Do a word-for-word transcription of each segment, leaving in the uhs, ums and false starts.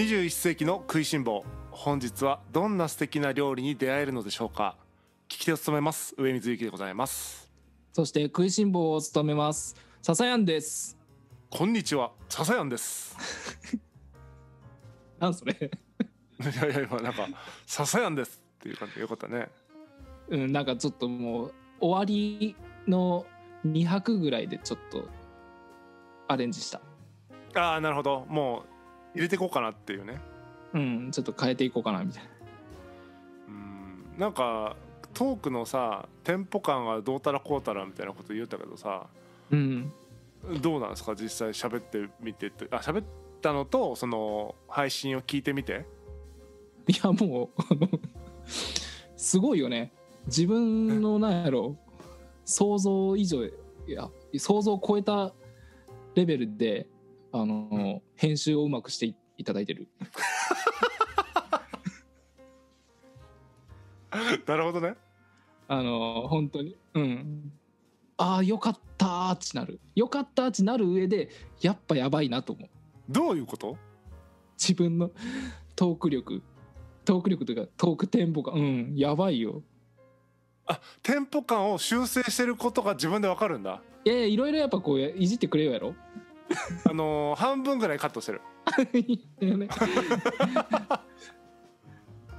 にじゅういっ世紀の食いしん坊、本日はどんな素敵な料理に出会えるのでしょうか。聞き手を務めます上水幸でございます。そして食いしん坊を務めます笹やんです。こんにちは、笹やんです。なんそれ。いやいや、今なんか笹やんですっていう感じでよかったね。うん、なんかちょっともう終わりのに拍ぐらいでちょっとアレンジした。ああ、なるほど。もう入れていこうかなっていうね。うん、ちょっと変えていこうかなみたいな。うん、なんかトークのさ、テンポ感がどうたらこうたらみたいなこと言ったけどさ、うん、どうなんですか実際喋ってみてって。あ、喋ったのとその配信を聞いてみて。いやもうすごいよね。自分のなんやろ想像以上、いや想像を超えたレベルであの、うん、編集をうまくしていただいてる。なるほどね。あの本当に、うん、ああよかったーってなる、よかったーってなる上でやっぱやばいなと思う。どういうこと？自分のトーク力、トーク力というかトークテンポ感、うん、やばいよ。あ、テンポ感を修正してることが自分で分かるんだ。いやいや、いろいろやっぱこういじってくれよやろ。あのー、半分ぐらいカットしてる。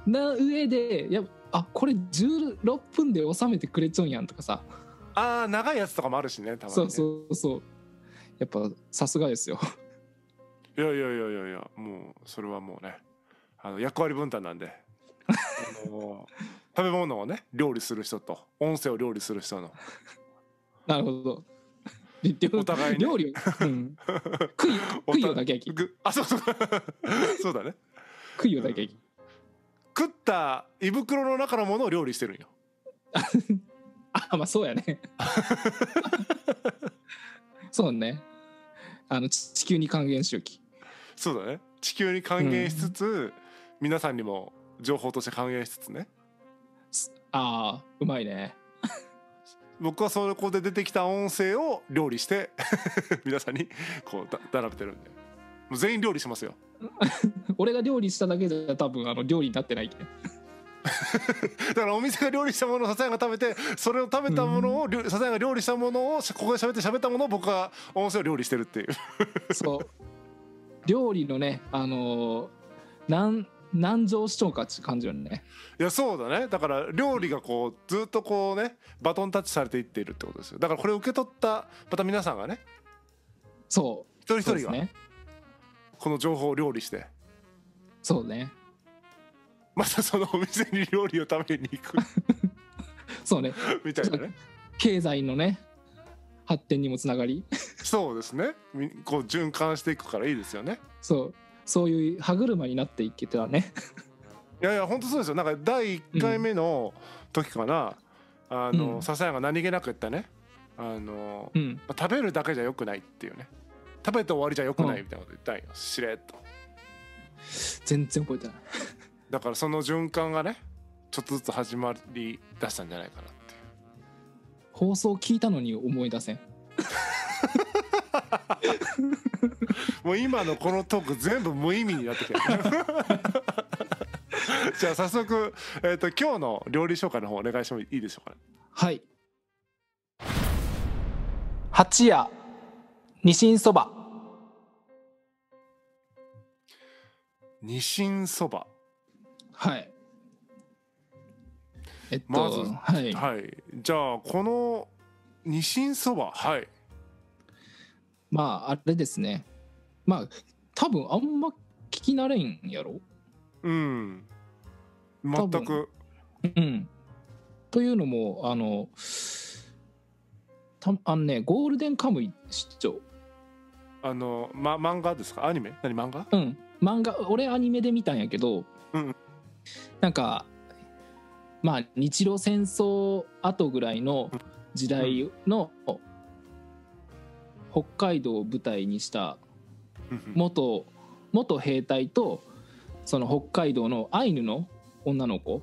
な上でやっぱ、あ、これじゅうろっぷんで収めてくれちょんやんとかさ。あー、長いやつとかもあるしね、たまにね。そうそうそう、やっぱさすがですよ。いやいやいやいやいや、もうそれはもうね、あの役割分担なんで。あのー食べ物をね料理する人と音声を料理する人の。なるほど。お互い、ね、料理を、うん、食い食いをだけ焼き。あ、そうそう。そうだね。食いをだけ焼き、うん。食った胃袋の中のものを料理してるんよ。あ、まあそうやね。そうね。あの地球に還元しよき。そうだね。地球に還元しつつ、うん、皆さんにも情報として還元しつつね。あー、うまいね。僕はそこで出てきた音声を料理して皆さんにこうだ並べてるんで、もう全員料理しますよ。俺が料理しただけじゃ多分あの料理になってないけど。だからお店が料理したものを笹谷が食べて、それを食べたものを笹谷が料理したものをここで喋って喋ったものを僕が音声を料理してるっていう。そう料理のね、あのー、なん南城市長かって感じよね。いやそうだね。だから料理がこうずっとこうねバトンタッチされていっているってことですよ。だからこれを受け取ったまた皆さんがね、そう一人一人が、ね、この情報を料理して、そうね、またそのお店に料理を食べに行く。そうねみたいなね、経済のね発展にもつながり。そうですね、こう循環していくからいいですよね。そうそういう歯車になっていけたらね。いやいや本当そうですよ。なんかだいいっかいめの時かな、うん、あの笹谷が何気なく言ったね、あの、うん、食べるだけじゃよくないっていうね、食べて終わりじゃよくないみたいなこと言ったんよ、うん、しれっと。全然覚えてない。だからその循環がねちょっとずつ始まりだしたんじゃないかなっていう。放送聞いたのに思い出せん。もう今のこのトーク全部無意味になってきた。じゃあ早速、えーと、今日の料理紹介の方お願いしてもいいでしょうかね。はい。八屋にしんそば。にしんそば。はい。えっと、まず、はい、はい。じゃあこのにしんそば、はい。まああれですね。まあ多分あんま聞き慣れんやろ。うん。全く。うん。というのもあのたあのねゴールデンカムイ出張。あのま漫画ですか？アニメ？何漫画？うん。漫画。俺アニメで見たんやけど。うん。なんかまあ日露戦争後ぐらいの時代の。うんうん、北海道を舞台にした元元兵隊とその北海道のアイヌの女の子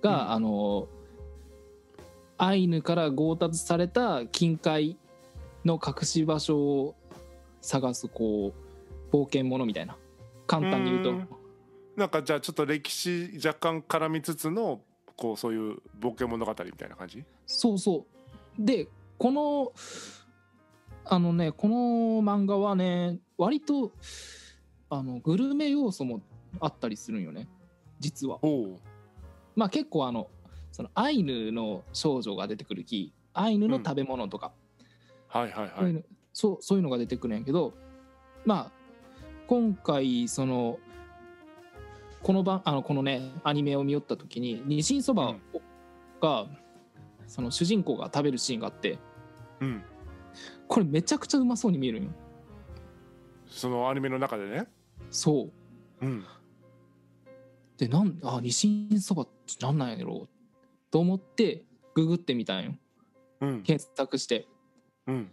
が、うん、あのアイヌから強奪された近海の隠し場所を探すこう冒険者みたいな簡単に言うと。うなんかじゃあちょっと歴史若干絡みつつのこうそういう冒険物語みたいな感じ。そうそう。でこのあのねこの漫画はね割とあのグルメ要素もあったりするんよね実は。おう。まあ結構あのそのアイヌの少女が出てくるき、アイヌの食べ物とか、うん、はいはいはい、そうそういうのが出てくるんやけど、まあ今回そのこの番あのこのねアニメを見よった時にニシンそばが、うん、その主人公が食べるシーンがあって、うん、これめちゃくちゃうまそうに見えるんよ。そのアニメの中でね。そう。うん、でなんあニシンそばってなんなんやろうと思ってググってみたんよ。うん、検索して、うん、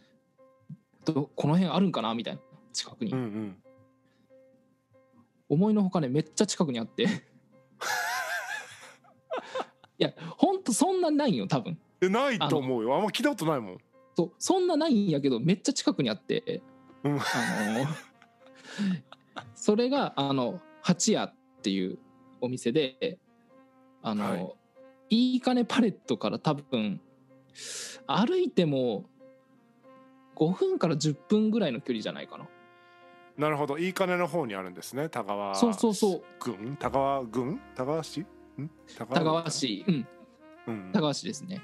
どこの辺あるんかなみたいな近くに。うんうん思いのほかねめっちゃ近くにあっていやほんとそんなないよ多分。えないと思うよ。あんま聞いたことないもん。 そ, そんなないんやけどめっちゃ近くにあって、うん、あのそれがあの八屋っていうお店であの、はい、いいかねパレットから多分歩いてもごふんからじゅっぷんぐらいの距離じゃないかな。なるほど。いいかねの方にあるんですね。田川郡。そうそうそう。田川郡田川市ん田川 市, 田川市うん、うん、田川市ですね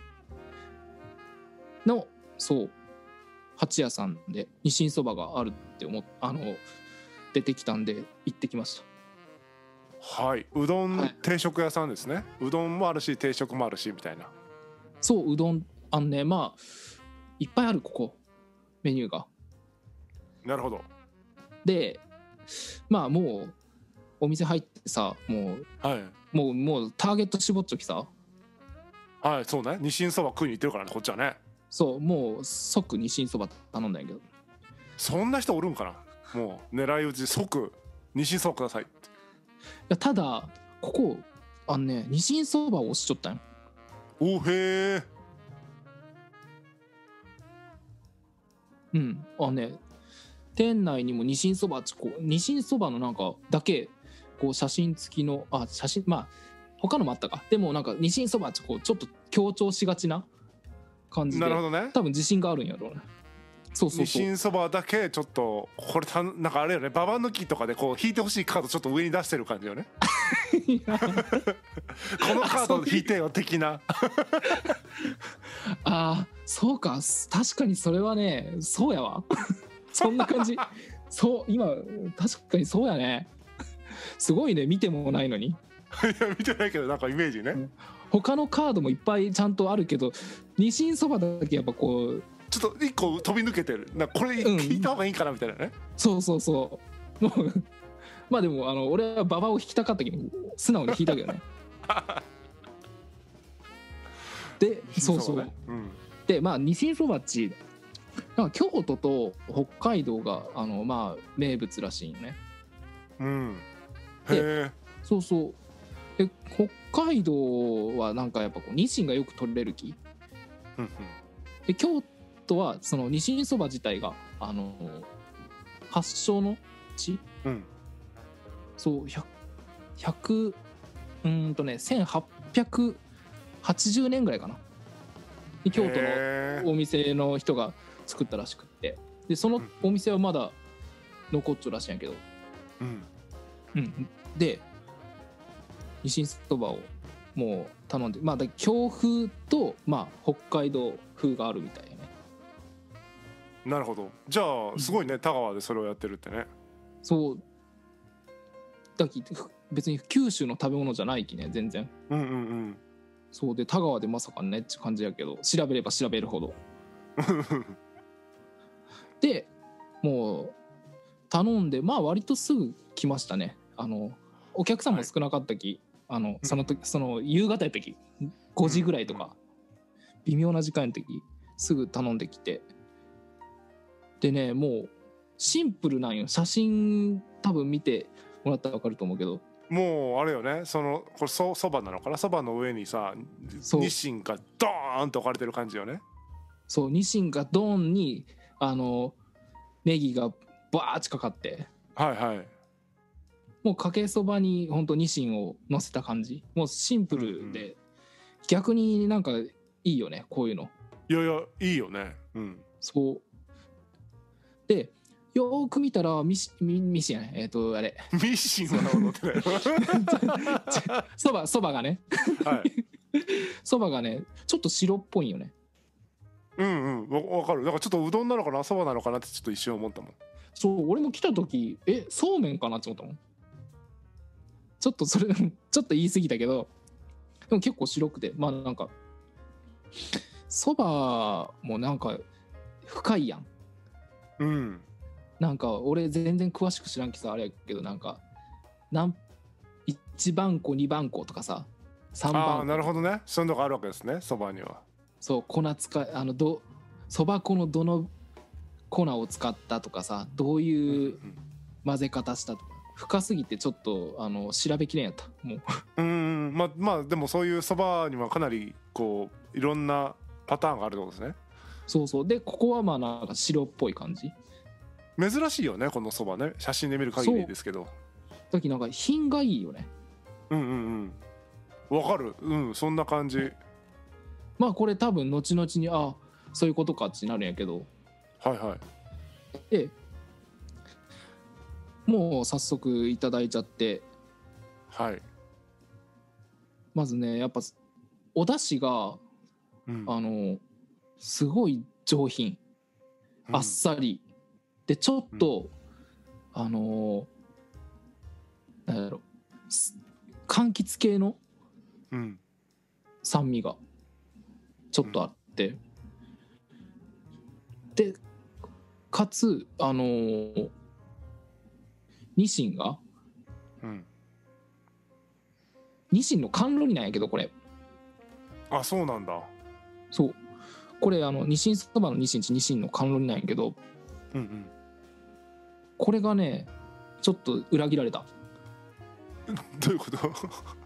のそう八屋さんでニシンそばがあるって思っあの出てきたんで行ってきました。はい。うどん定食屋さんですね、はい、うどんもあるし定食もあるしみたいな。そう、うどんあんねまあいっぱいあるここメニューが。なるほど。でまあもうお店入ってさもう、はい、もうもうターゲット絞っちょきさ。はいそうね。ニシンそば食いに行ってるからねこっちはね。そうもう即ニシンそば頼んだんやけどそんな人おるんかな。もう狙い撃ち即ニシンそばください。いやただここあのねニシンそばを押しちょったんよ。おへえ。うんあのね店内にもニシンそばニシンそばのなんかだけこう写真付きのあ写真まあ他のもあったか。でもなんかニシンそばちょっと強調しがちな感じで。なるほどね。多分自信があるんやろうね。そうそうそう。ニシンそばだけちょっとこれたなんかあれよねババ抜きとかでこう引いてほしいカードちょっと上に出してる感じよねいやこのカード引いてよ的なあそうか確かにそれはねそうやわそんな感じそう今確かにそうやねすごいね見てもないのにいや見てないけどなんかイメージね、うん、他のカードもいっぱいちゃんとあるけどニシンそばだけやっぱこうちょっと一個飛び抜けてるなんかこれ聞いた方がいいかなみたいなね、うん、そうそうそうもうまあでもあの俺はババを引きたかったけど素直に引いたけどねでそうそう、ねうん、でまあニシンそばっちなんか京都と北海道があの、まあ、名物らしいよね、うん、へえ。そうそうで北海道はなんかやっぱこうニシンがよく取れる木、うんうん、で京都はそのニシンそば自体があの発祥の地、うん、そうひゃくうんとねせんはっぴゃくはちじゅうねんぐらいかな京都のお店の人が作ったらしくってでそのお店はまだ残っちゃうらしいんやけど、うんうん、でニシンそばをもう頼んでまあだ京風と、まあ、北海道風があるみたいね。なるほど。じゃあすごいね、うん、田川でそれをやってるってね。そうだき別に九州の食べ物じゃないきね全然。うんうんうん。そうで田川でまさかねって感じやけど調べれば調べるほどでもう頼んでまあ割とすぐ来ましたね。あのお客さんも少なかったき、はい、あのその時、うん、その夕方やったきごじぐらいとか、うん、微妙な時間の時すぐ頼んできてでねもうシンプルなんよ。写真多分見てもらったら分かると思うけどもうあれよねそのこれ そ, そばなのかなそばの上にさニシンがドーンと置かれてる感じよね。そうニシンがドーンにあのネギがバーッちかかってはいはいもうかけそばに本当にニシンを乗せた感じ、もうシンプルで、うん、逆になんかいいよねこういうの。いやいやいいよね、うん、そうでよく見たらミシミシンやねえっ、ー、とあれミシンは乗ってないそばそばがねそば、はい、がねちょっと白っぽいよね。うんうんわかる。だからちょっとうどんなのかなそばなのかなってちょっと一瞬思ったもん。そう俺も来た時えそうめんかなって思ったもん。ちょっとそれちょっと言い過ぎたけどでも結構白くてまあなんかそばもなんか深いやん。うんなんか俺全然詳しく知らんけどあれやけどなんかなんいちばん粉にばん粉とかささんばん粉。ああなるほどね。そういうのがあるわけですねそばには。そう粉使いあのどそば粉のどの粉を使ったとかさどういう混ぜ方したとか、うんうん、深すぎてちょっとあの調べきれんやったもう。うんまあまあでもそういうそばにはかなりこういろんなパターンがあるってことですね。そうそうでここはまあなんか白っぽい感じ珍しいよねこのそばね写真で見る限りですけど。だっきなんか品がいいよね。うんうんうんわかるうんそんな感じ。まあこれ多分後々にあそういうことかってなるんやけどはいはいでもう早速いただいちゃってはいまずねやっぱお出汁が、うん、あのすごい上品、うん、あっさりでちょっと、うん、あのー、なんだろう柑橘系の酸味がちょっとあって、うん、でかつあのー、ニシンが、うん、ニシンの甘露煮なんやけどこれ。あそうなんだ。そうこれあのニシンそばのニシンちニシンの甘露煮なんやけど、うんうん、これがねちょっと裏切られた。どういうこと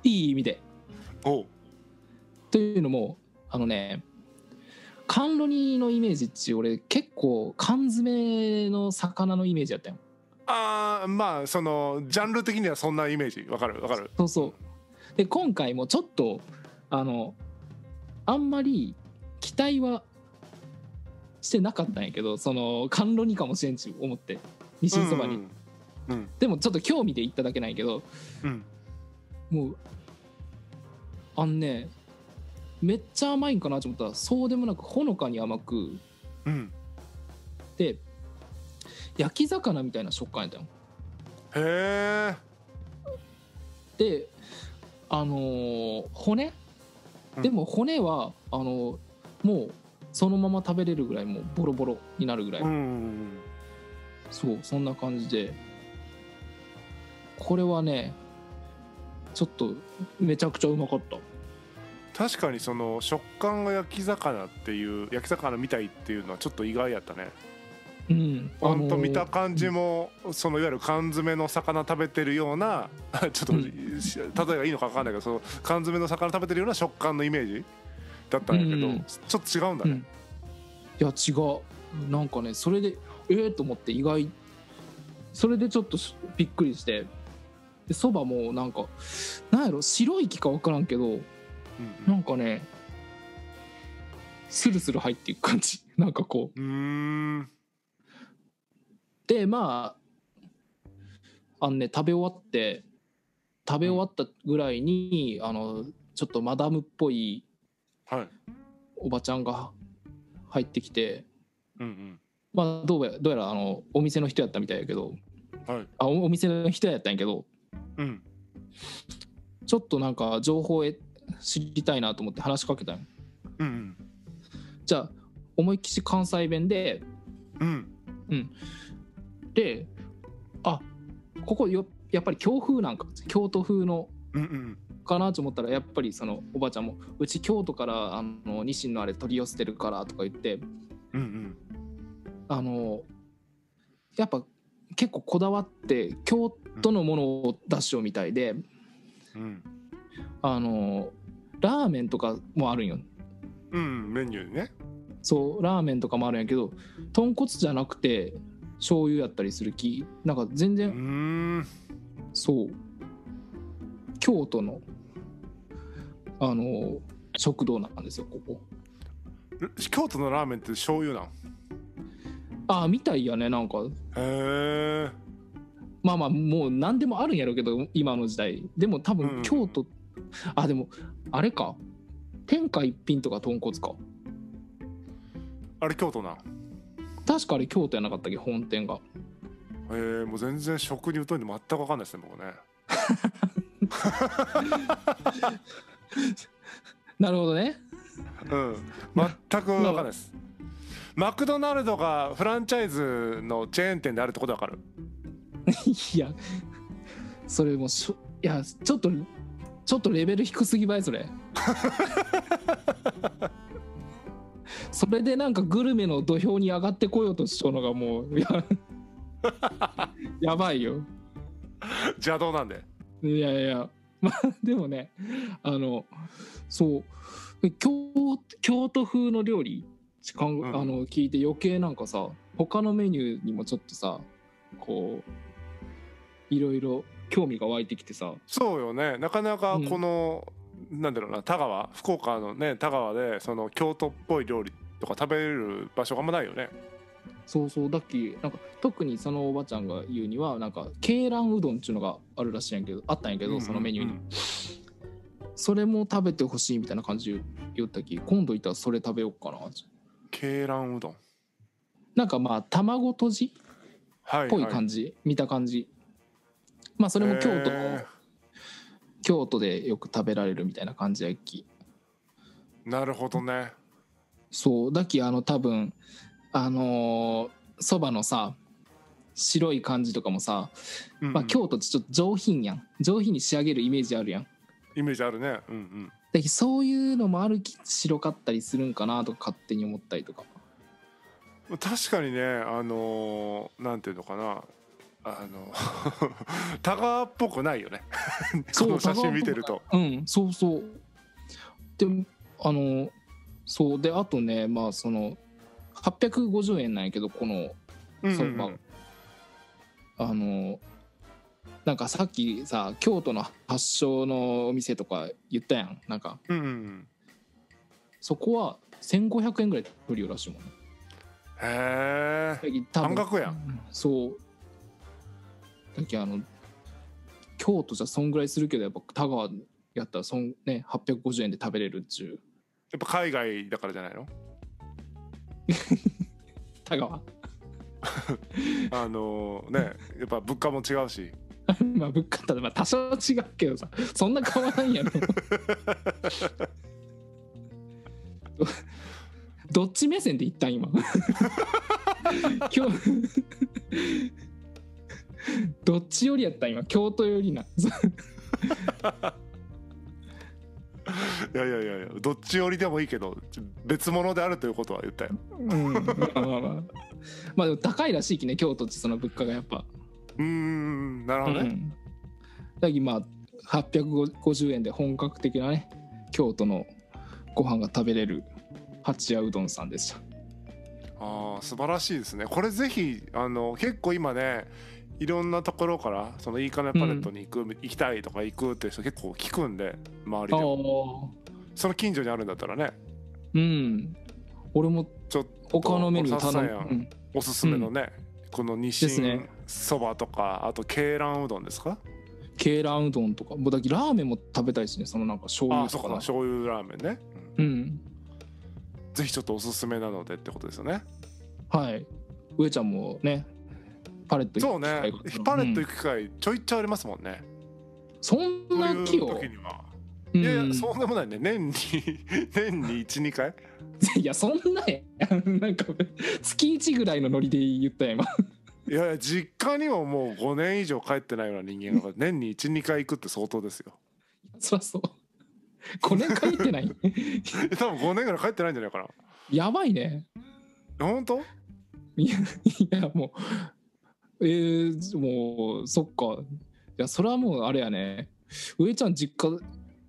いい意味で。おうというのもあのね甘露煮のイメージっち俺結構缶詰の魚のイメージやったよ。ああまあそのジャンル的にはそんなイメージわかるわかる。そうそうで今回もちょっとあのあんまり期待はしてなかったんやけどその甘露煮かもしれんち思ってニシンそばに、うんうんうん、でもちょっと興味で行っただけないけど、うん、もうあんねめっちゃ甘いんかなと思ったらそうでもなくほのかに甘く、うん、で焼き魚みたいな食感やったよ。へえ。であのー、骨、うん、でも骨はあのー、もうそのまま食べれるぐらいもうボロボロになるぐらい、うん、そうそんな感じでこれはねちょっとめちゃくちゃうまかった。確かにその食感が焼き魚っていう焼き魚みたいっていうのはちょっと意外やったね。うんあのー、ほんと見た感じも、うん、そのいわゆる缶詰の魚食べてるようなちょっと、うん、例えばいいのか分かんないけどその缶詰の魚食べてるような食感のイメージだったんやけど、うん、ちょっと違うんだね、うん、いや違うなんかねそれでえーと思って意外それでちょっとびっくりしてでそばもなんかなんやろ白い木か分からんけど、うんうん、なんかねスルスル入っていく感じなんかこう、 うーんでまああのね食べ終わって食べ終わったぐらいに、うん、あのちょっとマダムっぽいはい、おばちゃんが入ってきて、うんうん、まあどうや、どうやらあのお店の人やったみたいやけど、はい、あお店の人やったんやけど、うん、ちょっとなんか情報を知りたいなと思って話しかけたんよ、うんうん、じゃあ思いっきし関西弁で、うんうん、であここよやっぱり京風なんか京都風の、うんうんかなと思ったらやっぱりそのおばちゃんもうち京都からあのニシンのあれ取り寄せてるからとか言って、うんうん、あのやっぱ結構こだわって京都のものを出しようみたいで、うん、あのラーメンとかもあるんよ、うん、メニューねそうラーメンとかもあるんやけど豚骨じゃなくて醤油やったりする気なんか全然そう京都のあの食堂なんですよ、ここ。京都のラーメンって醤油なん？ああみたいやね、なんか。へえ。まあまあもう何でもあるんやろうけど今の時代。でも多分京都、うん、あでもあれか、天下一品とか豚骨か。あれ京都な。確かあれ京都やなかったっけ、本店が。えー、もう全然食に疎いんで全く分かんないですね、僕ね。なるほどね。うん、全く分かんないです。マクドナルドがフランチャイズのチェーン店であるってこと分かる？いや、それもしょ、いやちょっとちょっとレベル低すぎばいそれ。それでなんかグルメの土俵に上がってこようとしたのがもう や, やばいよ。邪道なんで。いやいや、まあでもね、あのそう京京都風の料理かん、うん、あの聞いて余計なんかさ、他のメニューにもちょっとさこういろいろ興味が湧いてきてさ。そうよね、なかなかこの、うんなんだろうな、田川、福岡のね田川でその京都っぽい料理とか食べれる場所があんまないよね。そうそう、だっきなんか特にそのおばちゃんが言うにはなんか鶏卵うどんっていうのがあるらしいんやけど、あったんやけど、うんうんうん、そのメニューにそれも食べてほしいみたいな感じで言ったき、今度行ったらそれ食べようかな。鶏卵うどんなんかまあ卵とじっぽい感じ、はいはい、見た感じ、まあそれも京都の京都でよく食べられるみたいな感じやっき。なるほどね。そうだっき、あの多分あのそ、ー、ばのさ白い感じとかもさ、うんうんまあ、京都ってちょっと上品やん、上品に仕上げるイメージあるやん。イメージあるね、うんうん。だっきそういうのもあるき、白かったりするんかなとか勝手に思ったりとか。確かにね、あのー、なんていうのかな、あの田川っぽくないよね。この写真見てると、うん、そうそう。で、あのそうであとね、まあそのはっぴゃくごじゅうえんなんやけどこの、うんうんうん、そまああのなんかさっきさ京都の発祥のお店とか言ったやん、なんか、うんうん、そこはせんごひゃくえんぐらい無料らしいもんね。へえ。半額やん。そう。だっけあの京都じゃそんぐらいするけど、やっぱ田川やったらそん、ね、はっぴゃくごじゅうえんで食べれるっちゅう。やっぱ海外だからじゃないの？田川あのね、やっぱ物価も違うしまあ物価って多少違うけどさ、そんな変わらんやろ。ど, どっち目線で言ったん今今日どっちよりやった今、京都よりな。いやいやいやいや、どっちよりでもいいけど別物であるということは言ったよ。うん、まあまあまあ、まあでも高いらしいきね、京都ってその物価がやっぱ。うーん、なるほどね。うん、だきまあはっぴゃくごじゅうえんで本格的なね京都のご飯が食べれる八屋うどんさんでした。ああ、素晴らしいですね。これぜひあの結構今ね。いろんなところからそのいいかねパレットに行く、うん、行きたいとか行くって人結構聞くんで、周りでもその近所にあるんだったらね、うん俺もちょっと他のメニュー頼む、うん、おすすめのね、うん、この日清そばとか、ね、あと鶏卵うどんですか、鶏卵うどんとかもうだけラーメンも食べたいしね、そのなんか醤油とか、あそうか醤油ラーメンね、うん、うん、ぜひちょっとおすすめなのでってことですよね。はい、上ちゃんもねパレット行く機会、そうね、パレット行く機会ちょいちょいありますもんね、うん、そんな気を、うん、いやいやそんなもないね、年に年に いち,に 回いやそんなやなんか月いちぐらいのノリで言ったよ今。いやいや実家にももうごねん以上帰ってないような人間が年に いち,に 回行くって相当ですよ。そりゃそう、ごねん帰ってない。多分ごねんぐらい帰ってないんじゃないかな。やばいねほんと。いやいやもうえー、もうそっか、いやそれはもうあれやね、上ちゃん実家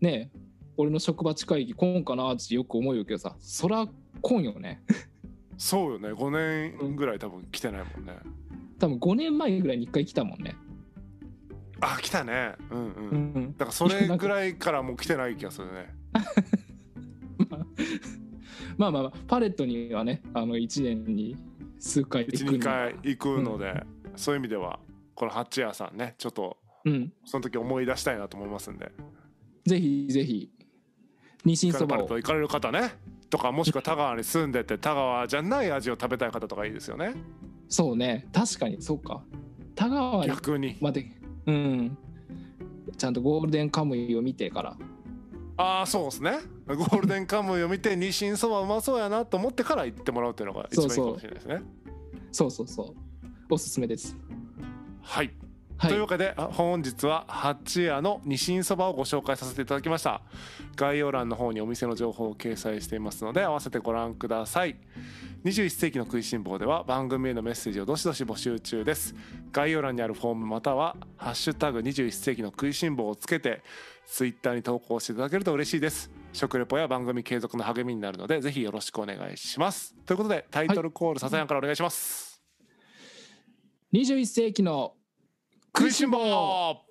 ね、俺の職場近い来んかなってよく思うけどさ、そら来んよね。そうよね、ごねんぐらい多分来てないもんね、うん、多分ごねんまえぐらいにいっかい来たもんね。あ、来たね。うんうん、うんうん、だからそれぐらいからもう来てない気がするね。まあまあ、まあ、パレットにはね、あのいちねんに数回行くので、いち、にかい行くので、うん、そういう意味ではこのハッチ屋さんね、ちょっとその時思い出したいなと思いますんで、うん、ぜひぜひ日清そばを行かれる方ね、とかもしくは田川に住んでて田川じゃない味を食べたい方とかいいですよね。そうね、確かにそうか、田川に逆にまで、うん、ちゃんとゴールデンカムイを見てから、ああそうですね、ゴールデンカムイを見て日清そばうまそうやなと思ってから行ってもらうっていうのが一番いいかもしれないですね。そうそうそうそう、おすすめです。はい、はい、というわけで本日は八屋の日清そばをご紹介させていただきました。概要欄の方にお店の情報を掲載していますので、合わせてご覧ください。にじゅういっ世紀の食いしん坊では番組へのメッセージをどしどし募集中です。概要欄にあるフォームまたはハッシュタグにじゅういっ世紀の食いしん坊をつけてツイッターに投稿していただけると嬉しいです。食レポや番組継続の励みになるので、ぜひよろしくお願いします。ということでタイトルコール、笹山からお願いします。はい、にじゅういっ世紀の食いしん坊。